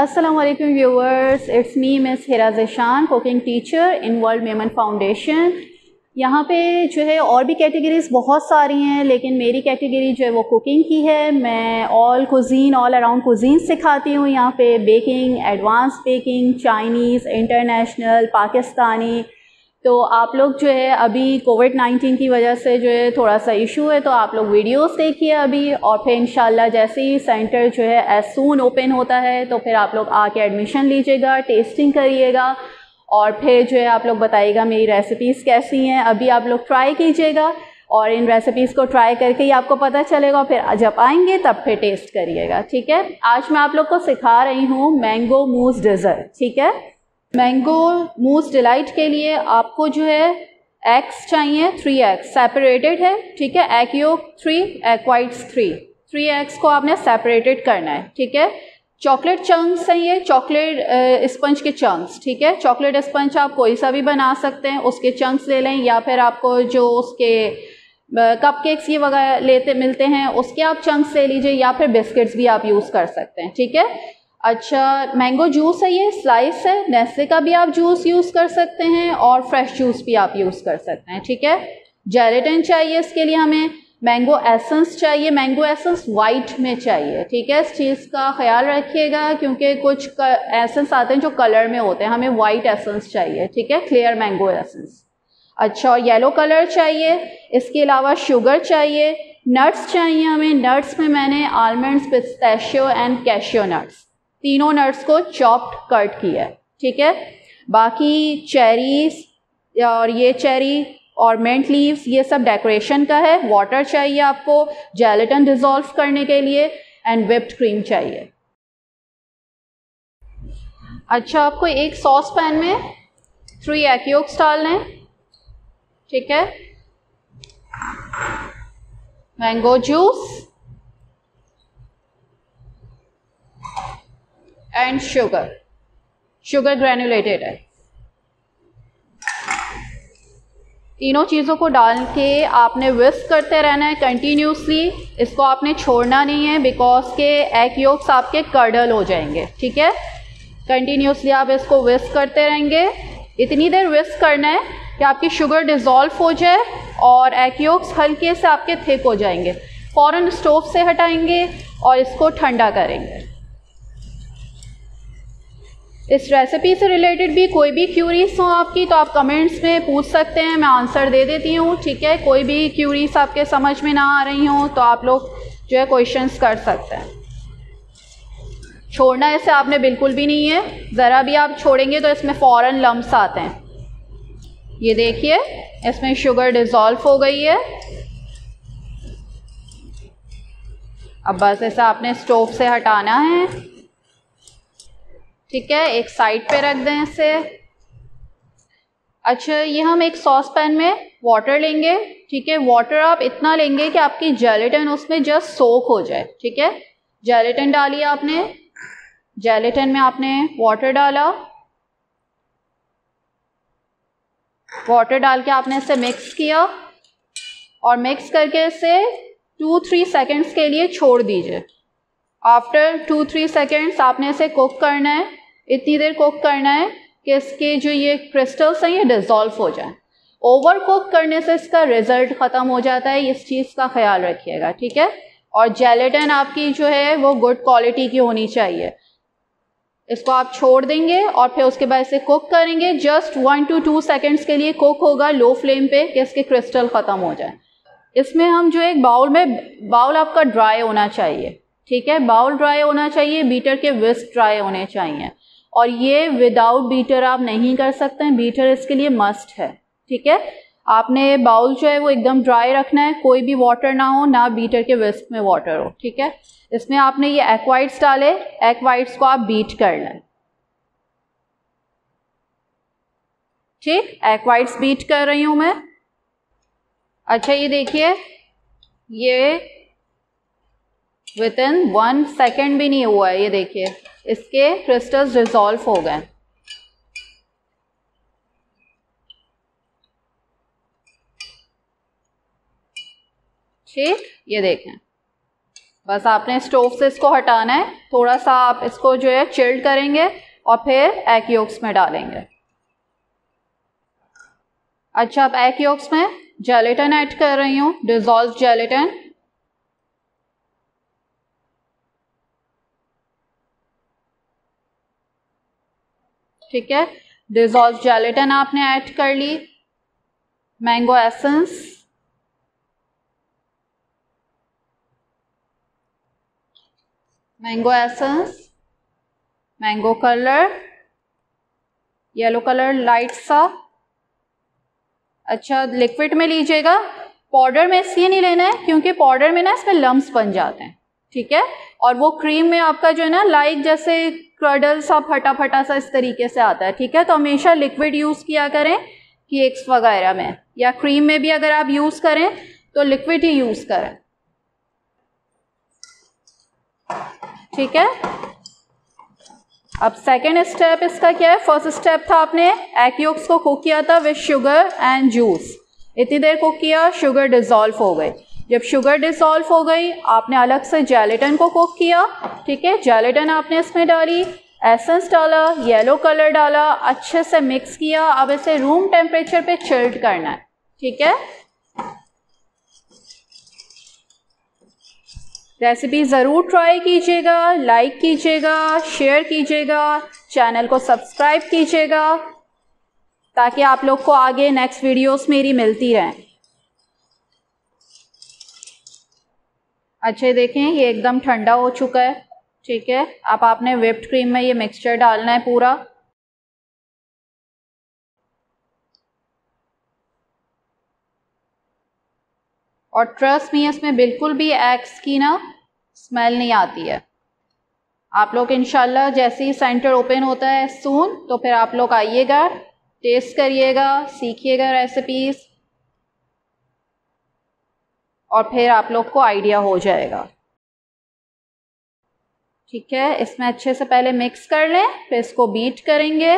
अस्सलाम वालेकुम viewers, it's me miss Hira Jashan, cooking teacher in world Memon foundation. यहाँ पे जो है और भी कैटेगरीज़ बहुत सारी हैं, लेकिन मेरी कैटेगरी जो है वो कुकिंग की है। मैं ऑल अराउंड कुजीन सिखाती हूँ यहाँ पे, baking, advance baking, Chinese, international, Pakistani. तो आप लोग जो है अभी कोविड-19 की वजह से जो है थोड़ा सा इशू है, तो आप लोग वीडियोस देखिए अभी, और फिर इंशाल्लाह जैसे ही सेंटर जो है एज सून ओपन होता है तो फिर आप लोग आके एडमिशन लीजिएगा, टेस्टिंग करिएगा और फिर जो है आप लोग बताइएगा मेरी रेसिपीज़ कैसी हैं। अभी आप लोग ट्राई कीजिएगा और इन रेसिपीज़ को ट्राई करके ही आपको पता चलेगा, फिर जब आएंगे तब फिर टेस्ट करिएगा, ठीक है। आज मैं आप लोग को सिखा रही हूँ मैंगो मूस डेजर्ट, ठीक है। मैंगो मूस डिलाइट के लिए आपको जो है एग्स चाहिए, 3 एग्स सेपरेटेड है, ठीक है। Egg yolk 3, egg whites 3, 3 eggs को आपने सेपरेटेड करना है, ठीक है। चॉकलेट चंक्स हैं ये, चॉकलेट स्पंज के चंक्स, ठीक है। चॉकलेट स्पंज आप कोई सा भी बना सकते हैं, उसके चंक्स ले लें, या फिर आपको जो उसके कपकेक्स ये वगैरह लेते मिलते हैं उसके आप चंक्स ले लीजिए, या फिर बिस्किट्स भी आप यूज़ कर सकते हैं, ठीक है। अच्छा, मैंगो जूस है ये, स्लाइस है, नेस्ले का भी आप जूस यूज़ कर सकते हैं और फ्रेश जूस भी आप यूज़ कर सकते हैं, ठीक है। जेलेटिन चाहिए, इसके लिए हमें मैंगो एसेंस चाहिए, मैंगो एसेंस वाइट में चाहिए, ठीक है। इस चीज़ का ख्याल रखिएगा क्योंकि कुछ एसेंस आते हैं जो कलर में होते हैं, हमें वाइट एसेंस चाहिए, ठीक है, क्लियर मैंगो एसेंस। अच्छा, और येलो कलर चाहिए, इसके अलावा शुगर चाहिए, नट्स चाहिए हमें। नट्स में मैंने almonds, pistachio and cashew nuts, तीनों नट्स को चॉप्ड कट किया है, ठीक है। बाकी चेरीज और ये चेरी और मिंट लीव्स ये सब डेकोरेशन का है। वाटर चाहिए आपको जेलेटिन डिसॉल्व करने के लिए, एंड व्हिप्ड क्रीम चाहिए। अच्छा, आपको एक सॉस पैन में 3 एग योक्स डालने हैं, ठीक है। Mango juice and sugar, sugar granulated है, तीनों चीज़ों को डाल के आपने विस्क करते रहना है कंटिन्यूसली, इसको आपने छोड़ना नहीं है, बिकॉज के एग योक्स आपके कर्डल हो जाएंगे, ठीक है। कंटिन्यूसली आप इसको विस्क करते रहेंगे, इतनी देर विस्क करना है कि आपकी शुगर डिज़ोल्व हो जाए और एग योक्स हल्के से आपके थिक हो जाएंगे। फ़ौरन स्टोव से हटाएंगे और इसको ठंडा करेंगे। इस रेसिपी से रिलेटेड भी कोई भी क्यूरीज हो आपकी तो आप कमेंट्स में पूछ सकते हैं, मैं आंसर दे देती हूँ, ठीक है। कोई भी क्यूरीज आपके समझ में ना आ रही हो तो आप लोग जो है क्वेश्चंस कर सकते हैं। छोड़ना ऐसे आपने बिल्कुल भी नहीं है, ज़रा भी आप छोड़ेंगे तो इसमें फ़ौरन लम्स आते हैं। ये देखिए, इसमें शुगर डिज़ोल्व हो गई है। अब बस ऐसे आपने स्टोव से हटाना है, ठीक है, एक साइड पे रख दें इसे। अच्छा, ये हम एक सॉस पैन में वाटर लेंगे, ठीक है। वाटर आप इतना लेंगे कि आपकी जेलेटिन उसमें जस्ट सोक हो जाए, ठीक है। जेलेटिन डाली आपने, जेलेटिन में आपने वाटर डाला, वाटर डाल के आपने इसे मिक्स किया और मिक्स करके इसे 2-3 सेकेंड्स के लिए छोड़ दीजिए। आफ्टर 2-3 सेकेंड्स आपने इसे कुक करना है, इतनी देर कुक करना है कि इसके जो ये क्रिस्टल्स हैं ये डिज़ोल्व हो जाए। ओवर कुक करने से इसका रिज़ल्ट ख़त्म हो जाता है, इस चीज़ का ख्याल रखिएगा, ठीक है। और जेलेटिन आपकी जो है वो गुड क्वालिटी की होनी चाहिए। इसको आप छोड़ देंगे और फिर उसके बाद इसे कुक करेंगे, जस्ट 1 to 2 सेकेंड्स के लिए कुक होगा लो फ्लेम पर कि इसके क्रिस्टल ख़त्म हो जाए। इसमें हम जो एक बाउल में, बाउल आपका ड्राई होना चाहिए, ठीक है, बाउल ड्राई होना चाहिए, बीटर के विस्क ड्राई होने चाहिए, और ये विदाउट बीटर आप नहीं कर सकते हैं, बीटर इसके लिए मस्ट है, ठीक है। आपने बाउल जो है वो एकदम ड्राई रखना है, कोई भी वाटर ना हो, ना बीटर के विस्क में वाटर हो, ठीक है। इसमें आपने ये एग वाइट्स डाले, एग वाइट्स को आप बीट कर लें, ठीक, एग वाइट्स बीट कर रही हूँ मैं। अच्छा, ये देखिए, ये विदिन 1 सेकेंड भी नहीं हुआ है, ये देखिए इसके क्रिस्टल्स डिज़ोल्व हो गए। ठीक, ये देखें बस आपने स्टोव से इसको हटाना है, थोड़ा सा आप इसको जो है चिल्ड करेंगे और फिर एग योक्स में डालेंगे। अच्छा, आप एग योक्स में जेलेटिन ऐड कर रही हूँ, डिसॉल्व जेलेटिन। ठीक है, डिसॉल्व जेलेटिन आपने ऐड कर ली, mango essence, mango essence, mango colour, yellow colour light सा। अच्छा, लिक्विड में लीजिएगा, पाउडर में इसलिए नहीं लेना है क्योंकि पाउडर में ना इसमें लम्ब्स बन जाते हैं। ठीक है, और वो क्रीम में आपका जो है ना लाइक जैसे क्रडल सा फटा फटा सा इस तरीके से आता है। ठीक है, तो हमेशा लिक्विड यूज़ किया करें केक्स वगैरह में, या क्रीम में भी अगर आप यूज़ करें तो लिक्विड ही यूज़ करें। ठीक है, अब सेकेंड स्टेप इसका क्या है? फर्स्ट स्टेप था आपने एग योक्स को कुक किया था विथ शुगर एंड जूस, इतनी देर कुक किया, शुगर डिसॉल्व हो गई। जब शुगर डिसॉल्व हो गई आपने अलग से जेलेटिन को कुक किया। ठीक है, जेलेटिन आपने इसमें डाली, एसेंस डाला, येलो कलर डाला, अच्छे से मिक्स किया। अब इसे रूम टेम्परेचर पे चिल्ड करना है। ठीक है, रेसिपी ज़रूर ट्राई कीजिएगा, लाइक कीजिएगा, शेयर कीजिएगा, चैनल को सब्सक्राइब कीजिएगा ताकि आप लोग को आगे नेक्स्ट वीडियोस मेरी मिलती रहें। अच्छे देखें, ये एकदम ठंडा हो चुका है। ठीक है, अब आपने व्हिप्ड क्रीम में ये मिक्सचर डालना है पूरा। और ट्रस्ट मी, इसमें बिल्कुल भी एग्स की ना स्मेल नहीं आती है। आप लोग इंशाल्लाह जैसे ही सेंटर ओपन होता है सून, तो फिर आप लोग आइएगा, टेस्ट करिएगा, सीखिएगा रेसिपीज, और फिर आप लोग को आइडिया हो जाएगा। ठीक है, इसमें अच्छे से पहले मिक्स कर लें, फिर इसको बीट करेंगे।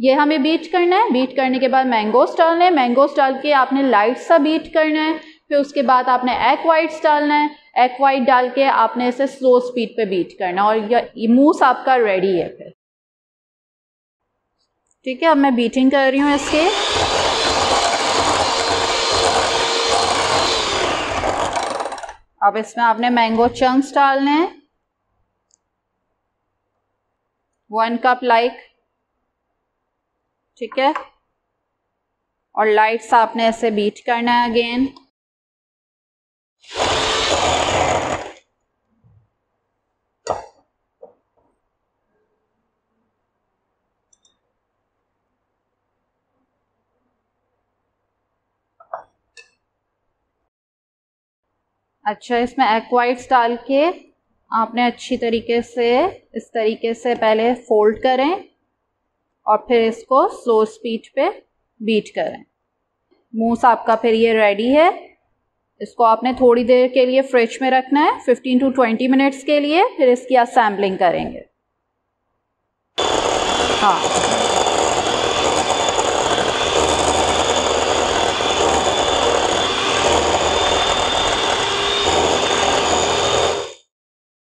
ये हमें बीट करना है, बीट करने के बाद मैंगोस डालने हैं, मैंगोस डाल के आपने लाइट सा बीट करना है। फिर उसके बाद आपने एग वाइट्स डालना है, एग वाइट डाल के आपने इसे स्लो स्पीड पे बीट करना है और ये मूस आपका रेडी है फिर। ठीक है, अब मैं बीटिंग कर रही हूँ इसके। अब इसमें आपने मैंगो चंक्स डालने हैं, 1 कप लाइक। ठीक है, और लाइट्स आपने ऐसे बीट करना है अगेन। अच्छा, इसमें एग वाइट्स डाल के आपने अच्छी तरीके से इस तरीके से पहले फोल्ड करें और फिर इसको स्लो स्पीड पे बीट करें। मूस आपका फिर ये रेडी है। इसको आपने थोड़ी देर के लिए फ्रिज में रखना है, 15 टू 20 मिनट्स के लिए, फिर इसकी असेंबलिंग करेंगे। हाँ,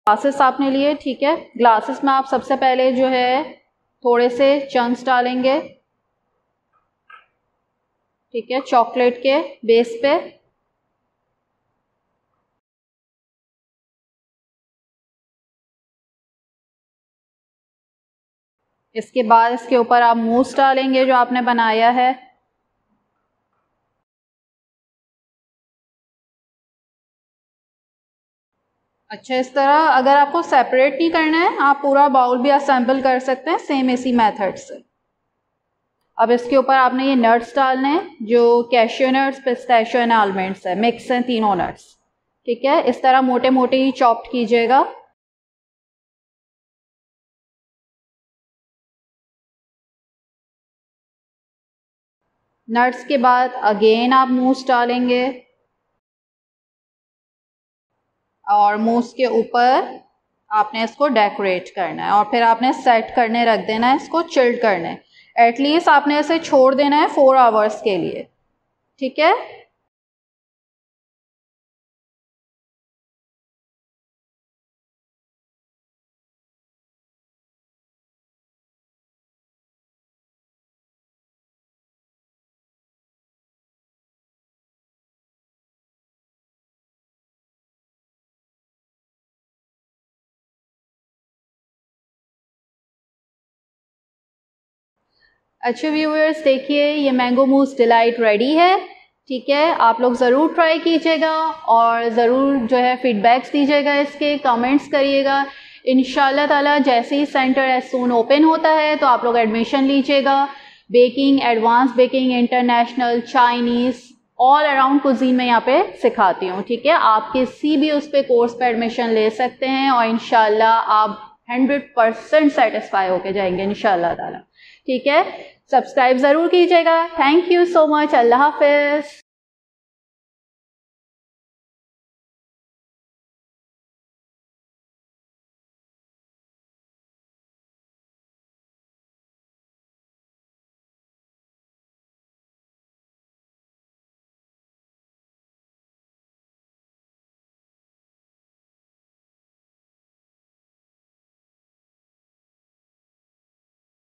ग्लासेस आपने लिए। ठीक है, ग्लासेस में आप सबसे पहले जो है थोड़े से चंक्स डालेंगे। ठीक है, चॉकलेट के बेस पे। इसके बाद इसके ऊपर आप मूस डालेंगे जो आपने बनाया है। अच्छा, इस तरह अगर आपको सेपरेट नहीं करना है आप पूरा बाउल भी असेंबल कर सकते हैं सेम इसी मेथड से। अब इसके ऊपर आपने ये नट्स डालने हैं जो cashew nuts, pistachio and almonds है, मिक्स हैं तीनों नट्स। ठीक है, इस तरह मोटे मोटे ही चॉप्ड कीजिएगा। नट्स के बाद अगेन आप मूस डालेंगे और मूस के ऊपर आपने इसको डेकोरेट करना है और फिर आपने सेट करने रख देना है, इसको चिल्ड करना है। एटलीस्ट आपने इसे छोड़ देना है 4 आवर्स के लिए। ठीक है, अच्छे व्यूअर्स देखिए ये मैंगो मूस डिलाइट रेडी है, ठीक है। आप लोग ज़रूर ट्राई कीजिएगा और ज़रूर जो है फीडबैक्स दीजिएगा, इसके कमेंट्स करिएगा। इंशाल्लाह ताला जैसे ही सेंटर एज सून ओपन होता है तो आप लोग एडमिशन लीजिएगा। Baking, advance baking, international, Chinese, all around cuisine मैं यहाँ पे सिखाती हूँ, ठीक है। आप किसी भी उस पर कोर्स पर एडमिशन ले सकते हैं और इंशाल्लाह आप 100% सेटिस्फाई होके जाएंगे इंशाल्लाह ताला, ठीक है। सब्सक्राइब ज़रूर कीजिएगा। Thank you so much. अल्लाह हाफिज़।